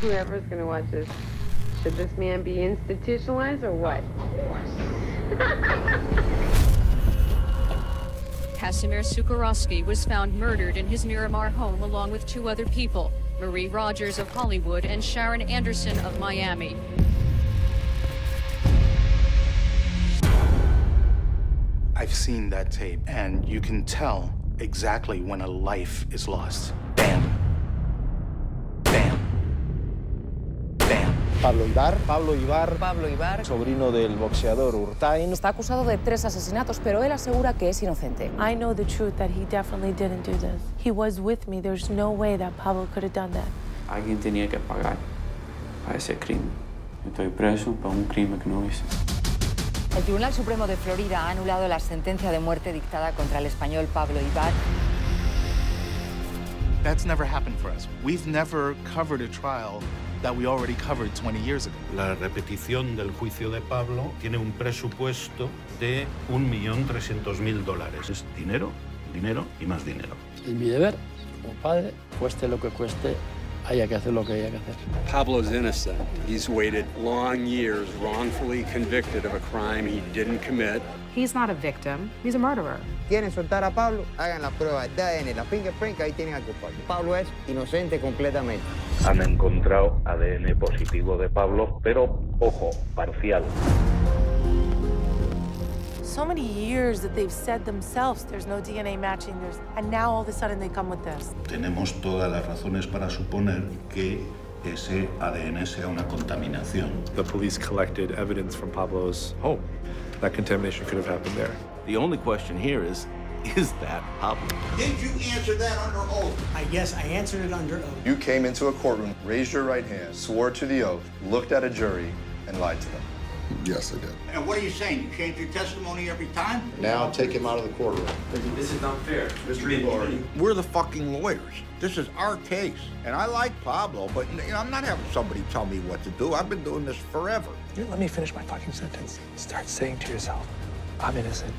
whoever's going to watch this, should this man be institutionalized or what? Casimir Sukhorowski was found murdered in his Miramar home along with two other people, Marie Rogers of Hollywood and Sharon Anderson of Miami. I've seen that tape, and you can tell exactly when a life is lost. Bam. Bam. Bam. Pablo Ibar. Pablo Ibar. Pablo Ibar. Sobrino del boxeador Urtain. Está acusado de 3 asesinatos, pero él asegura que es inocente. I know the truth that he definitely didn't do this. He was with me. There's no way that Pablo could have done that. Alguien tenía que pagar a ese crimen. Estoy preso por un crimen que no hice. El Tribunal Supremo de Florida ha anulado la sentencia de muerte dictada contra el español Pablo Ibar. That's never happened for us. We've never covered a trial that we already covered 20 years ago. La repetición del juicio de Pablo tiene un presupuesto de $1.300.000. Es dinero, dinero y más dinero. Y mi deber, como padre, cueste lo que cueste, haya que hacer lo que haya que hacer. Pablo's innocent. He's waited long years wrongfully convicted of a crime he didn't commit. He's not a victim. He's a murderer. Quieren soltar a Pablo, hagan la prueba de ADN, la fingerprint, ahí tienen al culpable. Pablo es inocente completamente. Han encontrado ADN positivo de Pablo, pero, ojo, parcial. So many years that they've said themselves there's no DNA matching, and now all of a sudden they come with this. Tenemos todas las razones para suponer que ese ADN sea una contaminación. The police collected evidence from Pablo's home. That contamination could have happened there. The only question here is that Pablo? Did you answer that under oath? Yes, I answered it under oath. You came into a courtroom, raised your right hand, swore to the oath, looked at a jury, and lied to them. Yes, I did. And what are you saying? You change your testimony every time? Now take him out of the courtroom. This is not fair. Mr. Ibar. We're the fucking lawyers. This is our case. And I like Pablo, but you know, I'm not having somebody tell me what to do. I've been doing this forever. You let me finish my fucking sentence. Start saying to yourself, I'm innocent.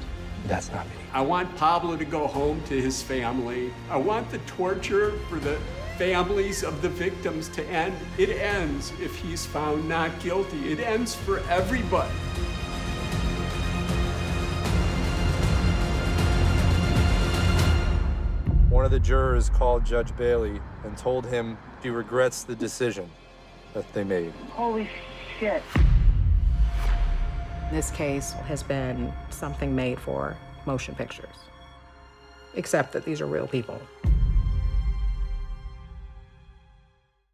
That's not me. I want Pablo to go home to his family. I want the torture for the families of the victims to end. It ends if he's found not guilty. It ends for everybody. One of the jurors called Judge Bailey and told him he regrets the decision that they made. Holy shit. This case has been something made for motion pictures, except that these are real people.